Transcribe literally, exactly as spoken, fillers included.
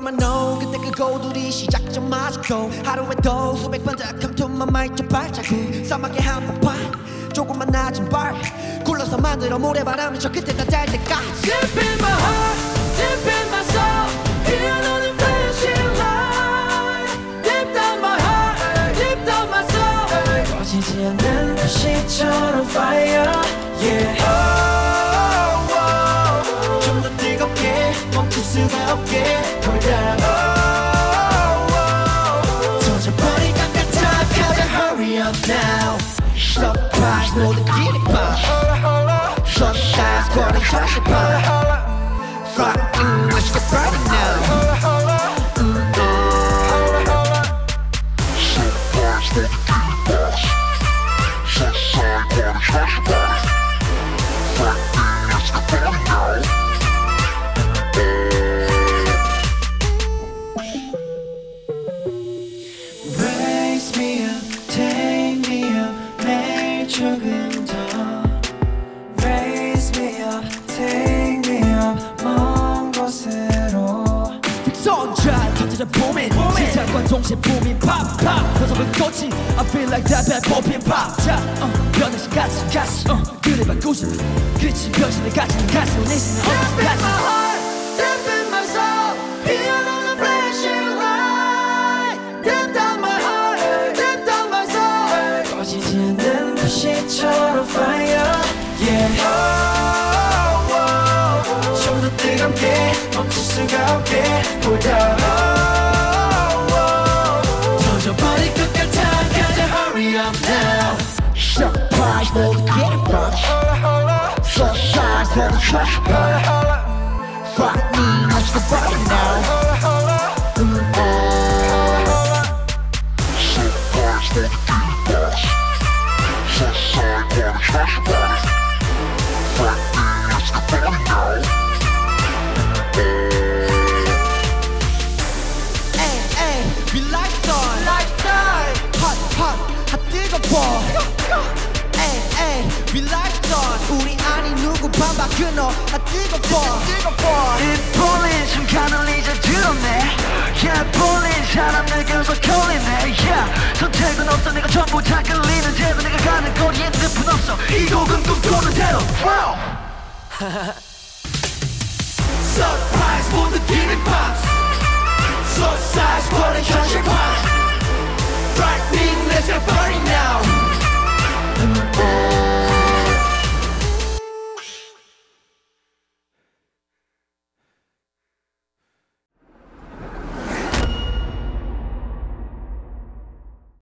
잠깐만 no 그때 그 고두리 시작점 마스코 하루에도 수백 번 닦음 틈만 마이트 발자국 싸맣게 한번 봐 조금만 낮은 발 굴러서 만들어 모래바람이 저 그때 다 잘 때까지 Dip in my heart, dip in my soul 피어나는 flashing light Dip down my heart, dip down my soul 꺼지지 않는 불씨처럼 fire yeah 수가 없게 돌다 터져버린 것 같아 가자 hurry up now Surprise 모두 길이 봐 Surprise 거리 다시 봐 Rock in let's get ready now Surprise 모두 길이 봐 Surprise 거리 다시 봐 Rock in let's get ready now I feel like that bad poppin' pop 자, 변해진 가슴 가슴 그래 바꾸자 그치 변신의 가슴 가슴 내 신은 어디서 가슴 Dip in my heart, dip in my soul 피어나는 flashing light Dip down my heart, dip down my soul 꺼지지 않는 불씨처럼 fire yeah oh oh oh 좀 더 뜨겁게 멈출 수가 없게 보다 Surprise, more to get it back Surprise, more to trash it back Rock me, let's go right now Surprise, more to get it back Surprise, more to trash it back Rock me, let's go right now Hey, hey, we like that Lifetime Hot, hot 다 뜨거워 에이 에이 We like that 우리 아니 누구 반박 끊어 다 뜨거워 It pulling 순간을 이제 드러내 Yeah pulling 사람들 계속 걸리네 Yeah 선택은 없어 내가 전부 다 끌리는 대로 내가 가는 거리엔 뜻은 없어 이 곡은 꿈꾸는 대로 Wow Surprise 모두 기립밥 Surprise 버린